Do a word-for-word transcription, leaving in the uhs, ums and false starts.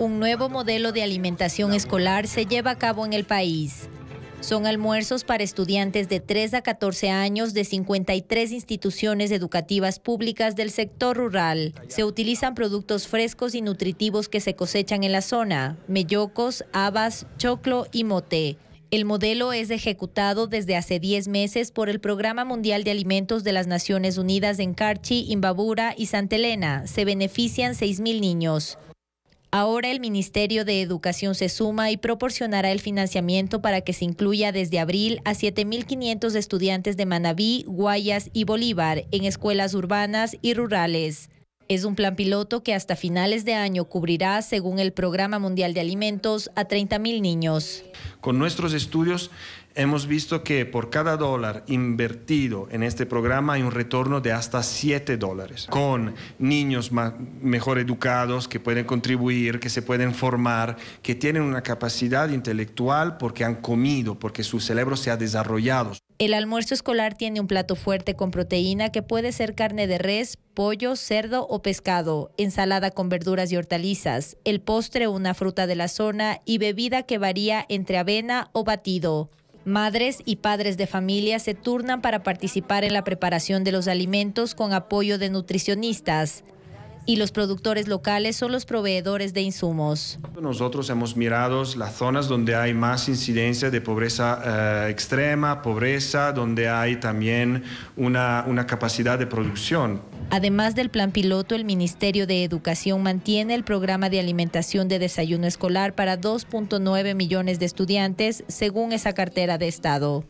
un nuevo modelo de alimentación escolar se lleva a cabo en el país. Son almuerzos para estudiantes de tres a catorce años de cincuenta y tres instituciones educativas públicas del sector rural. Se utilizan productos frescos y nutritivos que se cosechan en la zona, mellocos, habas, choclo y mote. El modelo es ejecutado desde hace diez meses por el Programa Mundial de Alimentos de las Naciones Unidas en Carchi, Imbabura y Santa Elena. Se benefician seis mil niños. Ahora el Ministerio de Educación se suma y proporcionará el financiamiento para que se incluya desde abril a siete mil quinientos estudiantes de Manabí, Guayas y Bolívar en escuelas urbanas y rurales. Es un plan piloto que hasta finales de año cubrirá, según el Programa Mundial de Alimentos, a treinta mil niños. Con nuestros estudios hemos visto que por cada dólar invertido en este programa hay un retorno de hasta siete dólares, con niños más, mejor educados, que pueden contribuir, que se pueden formar, que tienen una capacidad intelectual porque han comido, porque su cerebro se ha desarrollado. El almuerzo escolar tiene un plato fuerte con proteína que puede ser carne de res, pollo, cerdo o pescado, ensalada con verduras y hortalizas, el postre una fruta de la zona y bebida que varía entre avena o batido. Madres y padres de familia se turnan para participar en la preparación de los alimentos con apoyo de nutricionistas. Y los productores locales son los proveedores de insumos. Nosotros hemos mirado las zonas donde hay más incidencia de pobreza eh, extrema, pobreza, donde hay también una, una capacidad de producción. Además del plan piloto, el Ministerio de Educación mantiene el programa de alimentación de desayuno escolar para dos punto nueve millones de estudiantes, según esa cartera de Estado.